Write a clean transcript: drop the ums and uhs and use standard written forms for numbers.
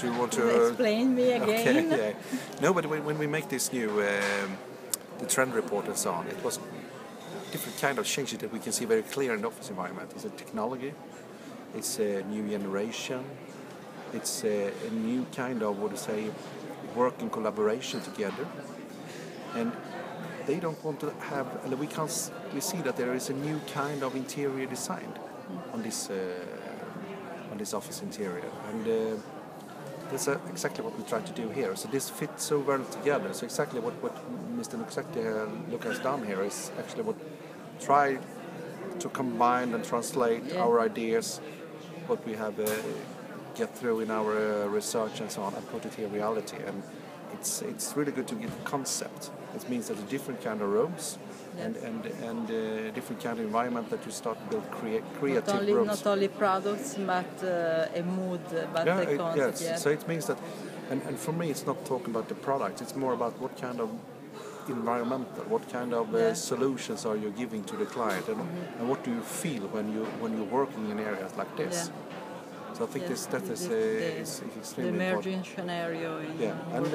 Do you want to explain me again? Okay, yeah. No, but when we make this new the trend report and so on, it was different kind of changes that we can see very clear in the office environment. It's a technology, it's a new generation, it's a new kind of, what to say, work in collaboration together. And they don't want to have, and we see that there is a new kind of interior design on this office interior, and that's exactly what we try to do here. So this fits so well together. So exactly what Mr. Luca has done here is actually what try to combine and translate our ideas, what we have get through in our research and so on, and put it here reality. And it's really good to get the concept. It means that a different kind of rooms and different kind of environment that you start to build creative rooms. Not only products, but a mood, but a concept. Yes. Yeah. So it means that, and for me, it's not talking about the product. It's more about what kind of environmental, what kind of solutions are you giving to the client, and what do you feel when you're working in areas like this. Yeah. So I think that is extremely important. The emerging scenario. Yeah.